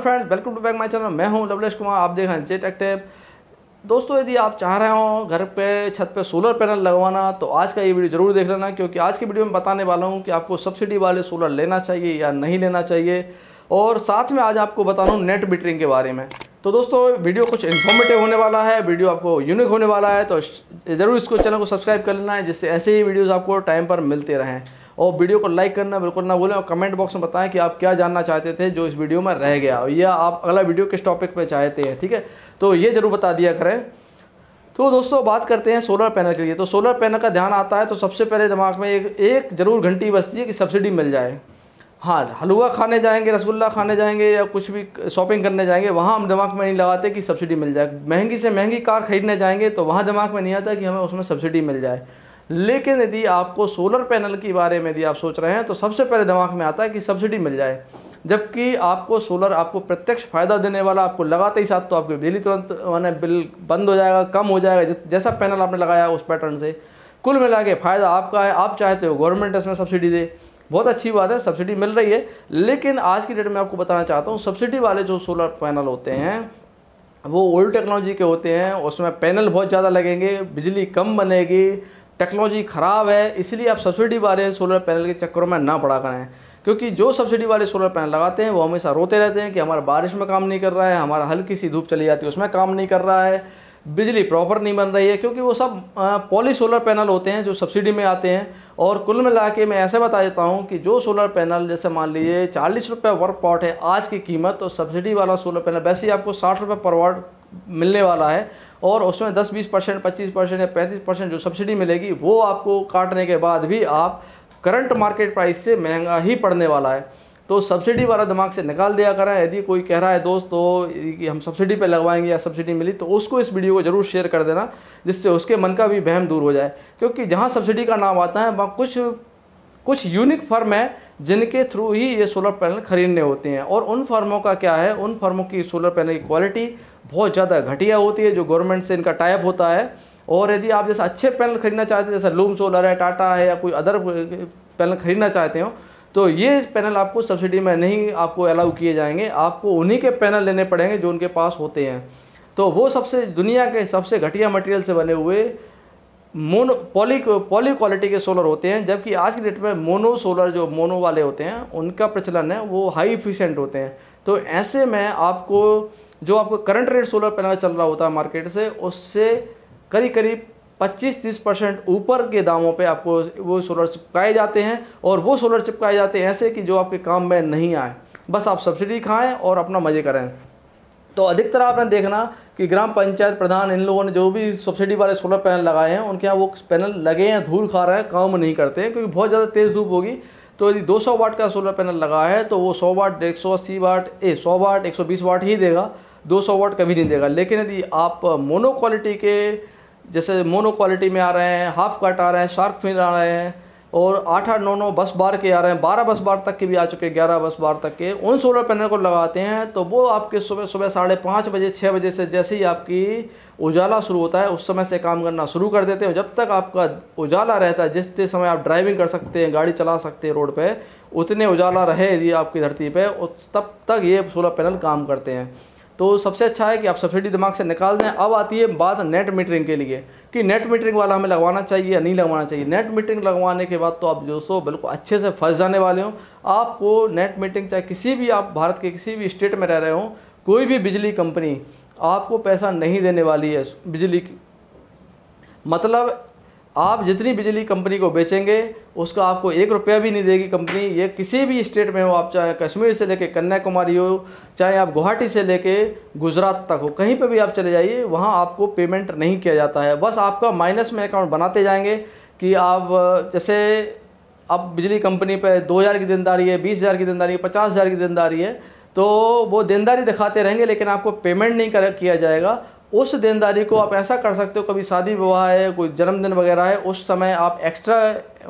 Friends welcome to back my channel. मैं हूं लवलेश कुमार, आप देख रहे हैं जे टेक टिप्स। दोस्तों, यदि आप चाह रहे हो घर पे छत पे सोलर पैनल लगवाना तो आज का ये वीडियो जरूर देख लेना, क्योंकि आज की वीडियो में बताने वाला हूं कि आपको सब्सिडी वाले सोलर लेना चाहिए या नहीं लेना चाहिए, और साथ में आज आपको बता रहा हूँ नेट मीटरिंग के बारे में। तो दोस्तों, वीडियो कुछ इन्फॉर्मेटिव होने वाला है, वीडियो आपको यूनिक होने वाला है, तो ज़रूर इसको चैनल को सब्सक्राइब कर लेना है, जिससे ऐसे ही वीडियोज़ आपको टाइम पर मिलते रहें। और वीडियो को लाइक करना बिल्कुल ना भूलें, और कमेंट बॉक्स में बताएं कि आप क्या जानना चाहते थे जो इस वीडियो में रह गया, या आप अगला वीडियो किस टॉपिक पे चाहते हैं। ठीक है, तो ये ज़रूर बता दिया करें। तो दोस्तों, बात करते हैं सोलर पैनल के लिए। तो सोलर पैनल का ध्यान आता है तो सबसे पहले दिमाग में एक ज़रूर घंटी बजती है कि सब्सिडी मिल जाए। हाँ, हलवा खाने जाएंगे, रसगुल्ला खाने जाएंगे, या कुछ भी शॉपिंग करने जाएंगे, वहाँ हम दिमाग में नहीं लगाते कि सब्सिडी मिल जाए। महंगी से महंगी कार खरीदने जाएंगे तो वहाँ दिमाग में नहीं आता कि हमें उसमें सब्सिडी मिल जाए। लेकिन यदि आपको सोलर पैनल के बारे में यदि आप सोच रहे हैं तो सबसे पहले दिमाग में आता है कि सब्सिडी मिल जाए, जबकि आपको सोलर आपको प्रत्यक्ष फ़ायदा देने वाला, आपको लगाते ही साथ तो आपके बिजली तुरंत माने बिल बंद हो जाएगा, कम हो जाएगा जैसा पैनल आपने लगाया उस पैटर्न से। कुल मिला के फ़ायदा आपका है। आप चाहते हो गवर्नमेंट इसमें सब्सिडी दे, बहुत अच्छी बात है, सब्सिडी मिल रही है। लेकिन आज की डेट में आपको बताना चाहता हूँ, सब्सिडी वाले जो सोलर पैनल होते हैं वो ओल्ड टेक्नोलॉजी के होते हैं, उसमें पैनल बहुत ज़्यादा लगेंगे, बिजली कम बनेगी, टेक्नोलॉजी ख़राब है। इसलिए आप सब्सिडी वाले सोलर पैनल के चक्करों में ना पड़ा करें, क्योंकि जो सब्सिडी वाले सोलर पैनल लगाते हैं वो हमेशा रोते रहते हैं कि हमारा बारिश में काम नहीं कर रहा है, हमारा हल्की सी धूप चली जाती है उसमें काम नहीं कर रहा है, बिजली प्रॉपर नहीं बन रही है, क्योंकि वो सब पॉली सोलर पैनल होते हैं जो सब्सिडी में आते हैं। और कुल मिला के मैं ऐसे बता देता हूँ कि जो सोलर पैनल जैसे मान लीजिए 40 रुपये वर्क पॉट है आज की कीमत, तो सब्सिडी वाला सोलर पैनल वैसे ही आपको 60 रुपये पर वाट मिलने वाला है, और उसमें 10-20%, 25% या 35% जो सब्सिडी मिलेगी वो आपको काटने के बाद भी आप करंट मार्केट प्राइस से महंगा ही पड़ने वाला है। तो सब्सिडी वाला दिमाग से निकाल दिया करें। यदि कोई कह रहा है दोस्त तो कि हम सब्सिडी पे लगवाएंगे या सब्सिडी मिली, तो उसको इस वीडियो को ज़रूर शेयर कर देना, जिससे उसके मन का भी वहम दूर हो जाए। क्योंकि जहाँ सब्सिडी का नाम आता है वहाँ कुछ यूनिक फर्म है जिनके थ्रू ही ये सोलर पैनल खरीदने होते हैं, और उन फर्मों का क्या है, उन फर्मों की सोलर पैनल की क्वालिटी बहुत ज़्यादा घटिया होती है, जो गवर्नमेंट से इनका टाइप होता है। और यदि आप जैसे अच्छे पैनल खरीदना चाहते हैं, जैसे लूम सोलर है, टाटा है, या कोई अदर पैनल खरीदना चाहते हो, तो ये पैनल आपको सब्सिडी में नहीं आपको अलाउ किए जाएंगे, आपको उन्हीं के पैनल लेने पड़ेंगे जो उनके पास होते हैं। तो वो सबसे दुनिया के सबसे घटिया मटेरियल से बने हुए मोनो पॉली क्वालिटी के सोलर होते हैं, जबकि आज की डेट में मोनो सोलर जो मोनो वाले होते हैं उनका प्रचलन है, वो हाई एफिशिएंट होते हैं। तो ऐसे में आपको जो आपको करंट रेट सोलर पैनल चल रहा होता है मार्केट से, उससे करीब 25-30% ऊपर के दामों पे आपको वो सोलर चिपकाए जाते हैं, और वो सोलर चिपकाए जाते हैं ऐसे कि जो आपके काम में नहीं आए, बस आप सब्सिडी खाएं और अपना मज़े करें। तो अधिकतर आपने देखना कि ग्राम पंचायत प्रधान इन लोगों ने जो भी सब्सिडी वाले सोलर पैनल लगाए हैं, उनके यहाँ वो पैनल लगे हैं, धूल खा रहे हैं, काम नहीं करते हैं, क्योंकि बहुत ज़्यादा तेज़ धूप होगी। तो यदि 200 वाट का सोलर पैनल लगा है तो वो 100 वाट 180 वाट 100 वाट 120 वाट ही देगा, 200 वाट कभी नहीं देगा। लेकिन यदि आप मोनो क्वालिटी के जैसे मोनो क्वालिटी में आ रहे हैं, हाफ कट आ रहे हैं, शार्क फिन आ रहे हैं, और 8-9 बस बार के आ रहे हैं, 12 बस बार तक के भी आ चुके हैं, 11 बस बार तक के, उन सोलर पैनल को लगाते हैं तो वो आपके सुबह 5:30 बजे 6 बजे से जैसे ही आपकी उजाला शुरू होता है उस समय से काम करना शुरू कर देते हैं। जब तक आपका उजाला रहता है, जितने समय आप ड्राइविंग कर सकते हैं, गाड़ी चला सकते हैं रोड पर, उतने उजाला रहे यदि आपकी धरती पर, तब तक ये सोलर पैनल काम करते हैं। तो सबसे अच्छा है कि आप सब्सिडी दिमाग से निकाल दें। अब आती है बात नेट मीटरिंग के लिए, कि नेट मीटरिंग वाला हमें लगवाना चाहिए या नहीं लगवाना चाहिए। नेट मीटरिंग लगवाने के बाद तो आप दोस्तों बिल्कुल अच्छे से फंस जाने वाले हो। आपको नेट मीटरिंग, चाहे किसी भी आप भारत के किसी भी स्टेट में रह रहे हो, कोई भी बिजली कंपनी आपको पैसा नहीं देने वाली है बिजली की। मतलब आप जितनी बिजली कंपनी को बेचेंगे उसका आपको 1 रुपया भी नहीं देगी कंपनी। ये किसी भी स्टेट में हो, आप चाहे कश्मीर से लेके कन्याकुमारी हो, चाहे आप गुवाहाटी से लेके गुजरात तक हो, कहीं पे भी आप चले जाइए, वहाँ आपको पेमेंट नहीं किया जाता है। बस आपका माइनस में अकाउंट बनाते जाएंगे कि आप जैसे अब बिजली कंपनी पर 2000 की देनदारी है, 20,000 की देनदारी है, 50,000 की देनदारी है, तो वो देनदारी दिखाते रहेंगे, लेकिन आपको पेमेंट नहीं किया जाएगा। उस देनदारी को आप ऐसा कर सकते हो, कभी शादी विवाह है, कोई जन्मदिन वगैरह है, उस समय आप एक्स्ट्रा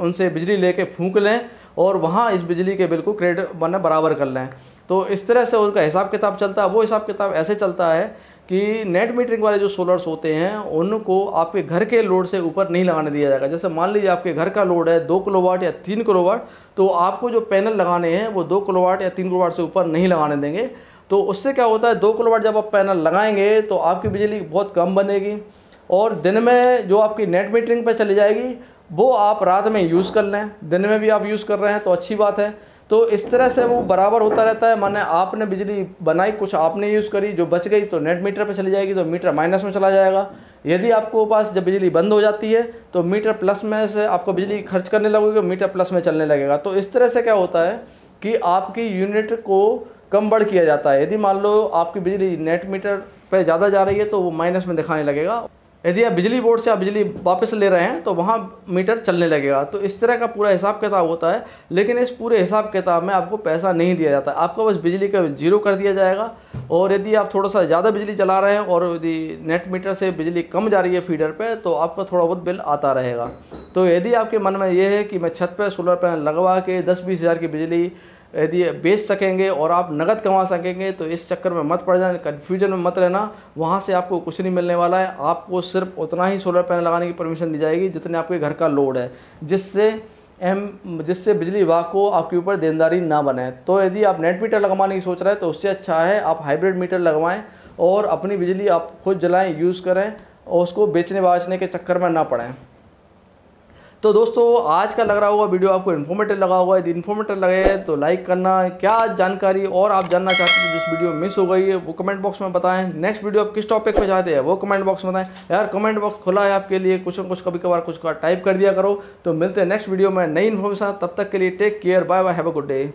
उनसे बिजली लेके फूंक लें और वहाँ इस बिजली के बिल को क्रेडिट बना बराबर कर लें। तो इस तरह से उनका हिसाब किताब चलता है। वो हिसाब किताब ऐसे चलता है कि नेट मीटरिंग वाले जो सोलर्स होते हैं उनको आपके घर के लोड से ऊपर नहीं लगाने दिया जाएगा। जैसे मान लीजिए आपके घर का लोड है 2 किलोवाट या 3 किलोवाट, तो आपको जो पैनल लगाने हैं वो 2 किलोवाट या 3 किलोवाट से ऊपर नहीं लगाने देंगे। तो उससे क्या होता है 2 किलोवाट जब आप पैनल लगाएंगे तो आपकी बिजली बहुत कम बनेगी और दिन में जो आपकी नेट मीटरिंग पे चली जाएगी वो आप रात में यूज़ कर लें, दिन में भी आप यूज़ कर रहे हैं तो अच्छी बात है। तो इस तरह से वो बराबर होता रहता है, माने आपने बिजली बनाई कुछ आपने यूज़ करी, जो बच गई तो नेट मीटर पे चली जाएगी तो मीटर माइनस में चला जाएगा। यदि आपको पास जब बिजली बंद हो जाती है तो मीटर प्लस में से आपको बिजली खर्च करने लगोगे, मीटर प्लस में चलने लगेगा। तो इस तरह से क्या होता है कि आपकी यूनिट को कम बढ़ किया जाता है। यदि मान लो आपकी बिजली नेट मीटर पर ज़्यादा जा रही है तो वो माइनस में दिखाने लगेगा, यदि आप बिजली बोर्ड से आप बिजली वापस ले रहे हैं तो वहाँ मीटर चलने लगेगा। तो इस तरह का पूरा हिसाब किताब होता है, लेकिन इस पूरे हिसाब किताब में आपको पैसा नहीं दिया जाता, आपको बस बिजली का जीरो कर दिया जाएगा। और यदि आप थोड़ा सा ज़्यादा बिजली चला रहे हैं और यदि नेट मीटर से बिजली कम जा रही है फीडर पे तो आपका थोड़ा बहुत बिल आता रहेगा। तो यदि आपके मन में ये है कि मैं छत पर सोलर पैनल लगवा के 10-20 हज़ार की बिजली यदि बेच सकेंगे और आप नगद कमा सकेंगे तो इस चक्कर में मत पड़ जाए, कन्फ्यूजन में मत रहना, वहाँ से आपको कुछ नहीं मिलने वाला है। आपको सिर्फ उतना ही सोलर पैनल लगाने की परमिशन दी जाएगी जितने आपके घर का लोड है, जिससे बिजली विभाग को आपके ऊपर देनदारी ना बने। तो यदि आप नेट मीटर लगवाने की सोच रहे हैं तो उससे अच्छा है आप हाइब्रिड मीटर लगवाएँ और अपनी बिजली आप खुद जलाएँ, यूज़ करें और उसको बेचने बाचने के चक्कर में ना पड़ें। तो दोस्तों आज का लग रहा होगा वीडियो आपको इन्फॉर्मेटिव लगा होगा, यदि इन्फॉर्मेटिव लगे तो लाइक करना, क्या जानकारी और आप जानना चाहते हैं जिस वीडियो मिस हो गई है वो कमेंट बॉक्स में बताएं। नेक्स्ट वीडियो आप किस टॉपिक पे चाहते हैं वो कमेंट बॉक्स में बताएं। यार कमेंट बॉक्स खुला है आपके लिए, कुछ न कुछ कभी कभार कुछ टाइप कर दिया करो। तो मिलते हैं नेक्स्ट वीडियो में नई इन्फॉर्मेशन, तब तक के लिए take care, bye bye, have a good day.